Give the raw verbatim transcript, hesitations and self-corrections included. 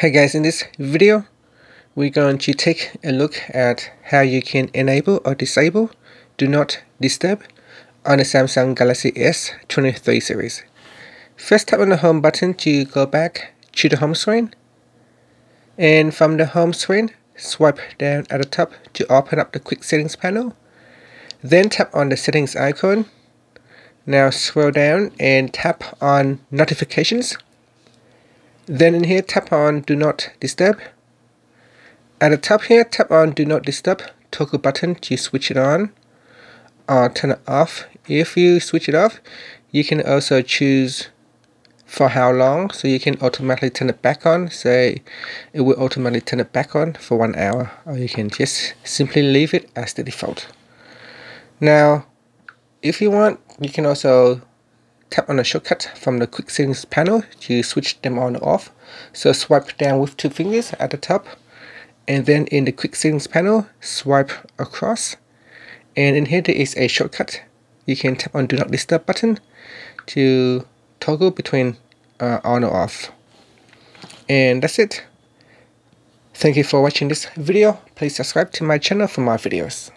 Hey guys, in this video we're going to take a look at how you can enable or disable Do Not Disturb on the Samsung Galaxy S twenty-three series. First, tap on the home button to go back to the home screen, and from the home screen swipe down at the top to open up the quick settings panel. Then tap on the settings icon. Now scroll down and tap on notifications. Then in here, tap on Do Not Disturb. At the top here, tap on Do Not Disturb toggle button to switch it on or turn it off. If you switch it off, you can also choose for how long, so you can automatically turn it back on. Say it will automatically turn it back on for one hour, or you can just simply leave it as the default. Now, if you want, you can also tap on the shortcut from the quick settings panel to switch them on or off. So swipe down with two fingers at the top, and then in the quick settings panel swipe across, and in here there is a shortcut. You can tap on Do Not Disturb button to toggle between uh, on or off. And that's it. Thank you for watching this video. Please subscribe to my channel for more videos.